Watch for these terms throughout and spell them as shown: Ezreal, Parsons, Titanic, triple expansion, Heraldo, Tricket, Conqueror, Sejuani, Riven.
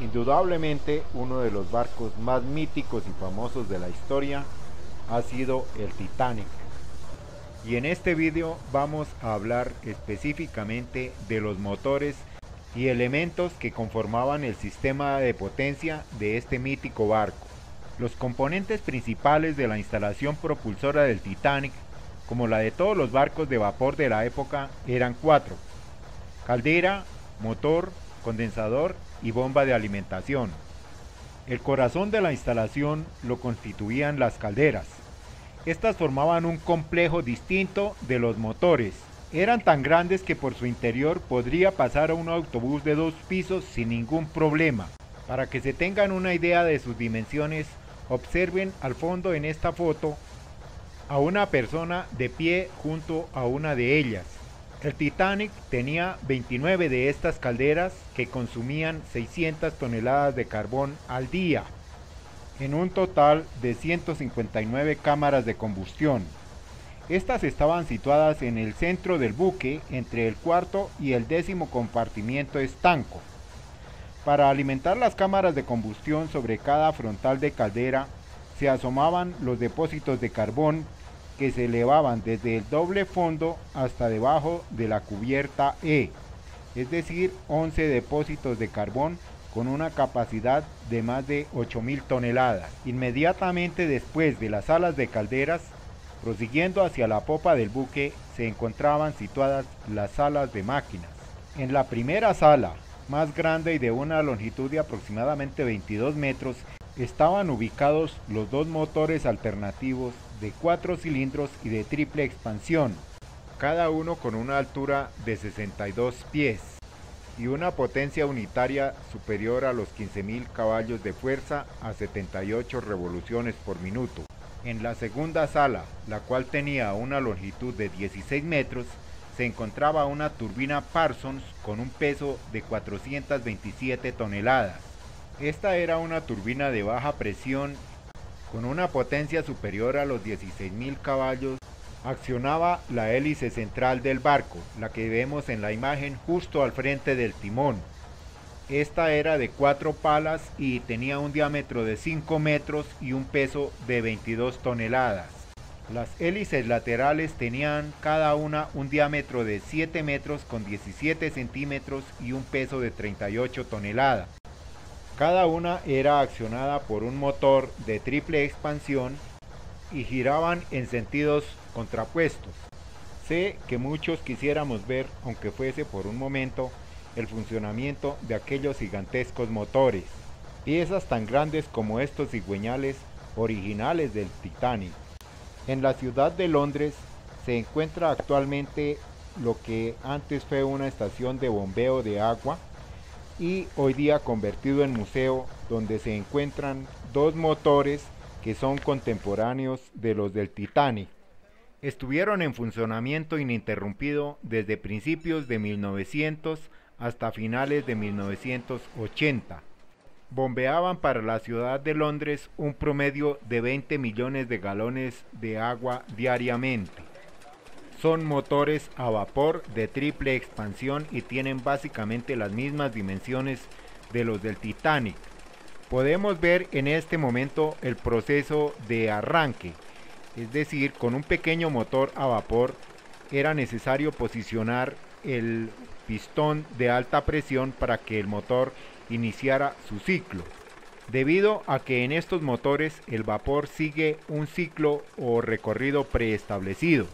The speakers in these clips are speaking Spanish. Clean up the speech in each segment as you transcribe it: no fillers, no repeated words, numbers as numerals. Indudablemente uno de los barcos más míticos y famosos de la historia ha sido el Titanic. Y en este video vamos a hablar específicamente de los motores y elementos que conformaban el sistema de potencia de este mítico barco. Los componentes principales de la instalación propulsora del Titanic, como la de todos los barcos de vapor de la época, eran cuatro: caldera, motor, condensador y bomba de alimentación. El corazón de la instalación lo constituían las calderas. Estas formaban un complejo distinto de los motores. Eran tan grandes que por su interior podría pasar un autobús de 2 pisos sin ningún problema. Para que se tengan una idea de sus dimensiones, observen al fondo en esta foto a una persona de pie junto a una de ellas. El Titanic tenía 29 de estas calderas que consumían 600 toneladas de carbón al día, en un total de 159 cámaras de combustión. Estas estaban situadas en el centro del buque, entre el cuarto y el 10º compartimiento estanco. Para alimentar las cámaras de combustión, sobre cada frontal de caldera se asomaban los depósitos de carbón que se elevaban desde el doble fondo hasta debajo de la cubierta E, es decir, 11 depósitos de carbón con una capacidad de más de 8.000 toneladas. Inmediatamente después de las alas de calderas, prosiguiendo hacia la popa del buque, se encontraban situadas las salas de máquinas. En la primera sala, más grande y de una longitud de aproximadamente 22 metros, estaban ubicados los 2 motores alternativos de 4 cilindros y de triple expansión, cada uno con una altura de 62 pies y una potencia unitaria superior a los 15.000 caballos de fuerza a 78 revoluciones por minuto. En la segunda sala, la cual tenía una longitud de 16 metros, se encontraba una turbina Parsons con un peso de 427 toneladas. Esta era una turbina de baja presión con una potencia superior a los 16.000 caballos. Accionaba la hélice central del barco, la que vemos en la imagen justo al frente del timón. Esta era de 4 palas y tenía un diámetro de 5 metros y un peso de 22 toneladas. Las hélices laterales tenían cada una un diámetro de 7 metros con 17 centímetros y un peso de 38 toneladas. Cada una era accionada por un motor de triple expansión y giraban en sentidos contrapuestos. Sé que muchos quisiéramos ver, aunque fuese por un momento, el funcionamiento de aquellos gigantescos motores, piezas tan grandes como estos cigüeñales originales del Titanic. En la ciudad de Londres se encuentra actualmente lo que antes fue una estación de bombeo de agua, y hoy día convertido en museo, donde se encuentran 2 motores que son contemporáneos de los del Titanic. Estuvieron en funcionamiento ininterrumpido desde principios de 1900 hasta finales de 1980. Bombeaban para la ciudad de Londres un promedio de 20 millones de galones de agua diariamente. Son motores a vapor de triple expansión y tienen básicamente las mismas dimensiones de los del Titanic. Podemos ver en este momento el proceso de arranque, es decir, con un pequeño motor a vapor era necesario posicionar el pistón de alta presión para que el motor iniciara su ciclo. Debido a que en estos motores el vapor sigue un ciclo o recorrido preestablecido.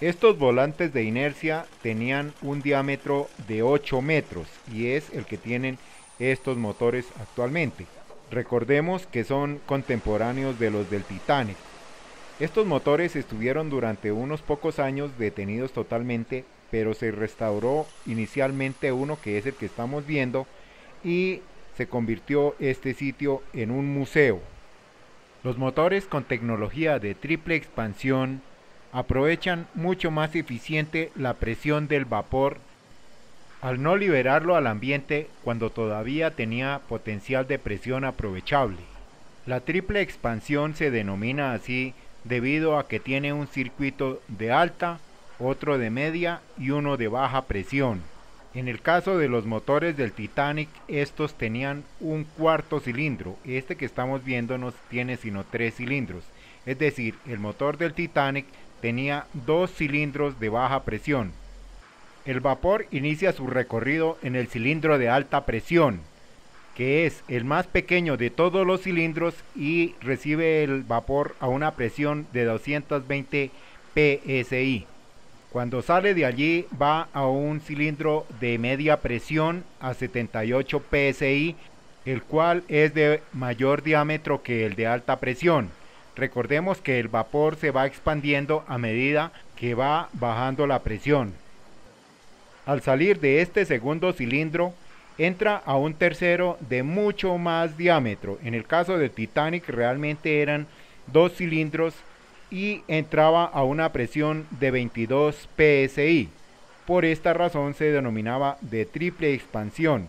Estos volantes de inercia tenían un diámetro de 8 metros y es el que tienen estos motores actualmente. Recordemos que son contemporáneos de los del Titanic. Estos motores estuvieron durante unos pocos años detenidos totalmente, pero se restauró inicialmente uno que es el que estamos viendo y se convirtió este sitio en un museo. Los motores con tecnología de triple expansión aprovechan mucho más eficiente la presión del vapor al no liberarlo al ambiente cuando todavía tenía potencial de presión aprovechable. La triple expansión se denomina así debido a que tiene un circuito de alta, otro de media y uno de baja presión. En el caso de los motores del Titanic, estos tenían un cuarto cilindro. Este que estamos viendo no tiene sino 3 cilindros. Es decir, el motor del Titanic tenía 2 cilindros de baja presión. El vapor inicia su recorrido en el cilindro de alta presión, que es el más pequeño de todos los cilindros, y recibe el vapor a una presión de 220 psi. Cuando sale de allí va a un cilindro de media presión a 78 psi, el cual es de mayor diámetro que el de alta presión. Recordemos que el vapor se va expandiendo a medida que va bajando la presión. Al salir de este segundo cilindro, entra a un tercero de mucho más diámetro. En el caso del Titanic realmente eran 2 cilindros y entraba a una presión de 22 psi. Por esta razón se denominaba de triple expansión.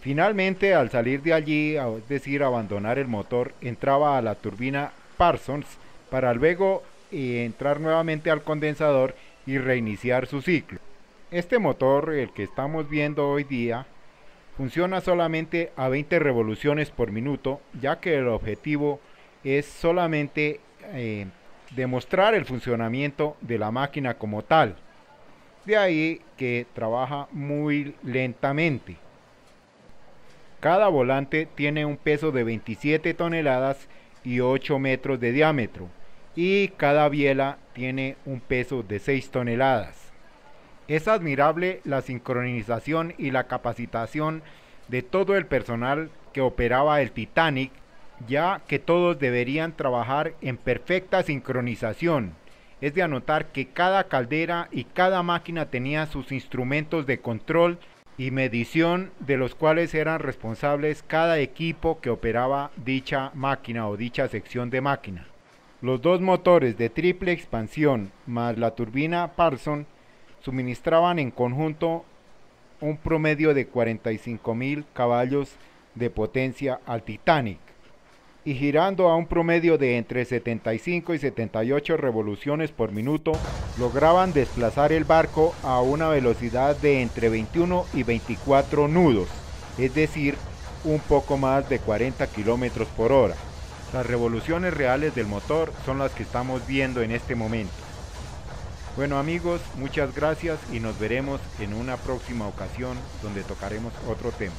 Finalmente, al salir de allí, es decir, abandonar el motor, entraba a la turbina Parsons para luego entrar nuevamente al condensador y reiniciar su ciclo. Este motor, el que estamos viendo hoy día, funciona solamente a 20 revoluciones por minuto, ya que el objetivo es solamente demostrar el funcionamiento de la máquina como tal. De ahí que trabaja muy lentamente. Cada volante tiene un peso de 27 toneladas y 8 metros de diámetro, y cada biela tiene un peso de 6 toneladas. Es admirable la sincronización y la capacitación de todo el personal que operaba el Titanic, ya que todos deberían trabajar en perfecta sincronización. Es de anotar que cada caldera y cada máquina tenía sus instrumentos de control y medición, de los cuales eran responsables cada equipo que operaba dicha máquina o dicha sección de máquina. Los dos motores de triple expansión más la turbina Parsons suministraban en conjunto un promedio de 45.000 caballos de potencia al Titanic, y girando a un promedio de entre 75 y 78 revoluciones por minuto, lograban desplazar el barco a una velocidad de entre 21 y 24 nudos, es decir, un poco más de 40 kilómetros por hora. Las revoluciones reales del motor son las que estamos viendo en este momento. Bueno amigos, muchas gracias y nos veremos en una próxima ocasión donde tocaremos otro tema.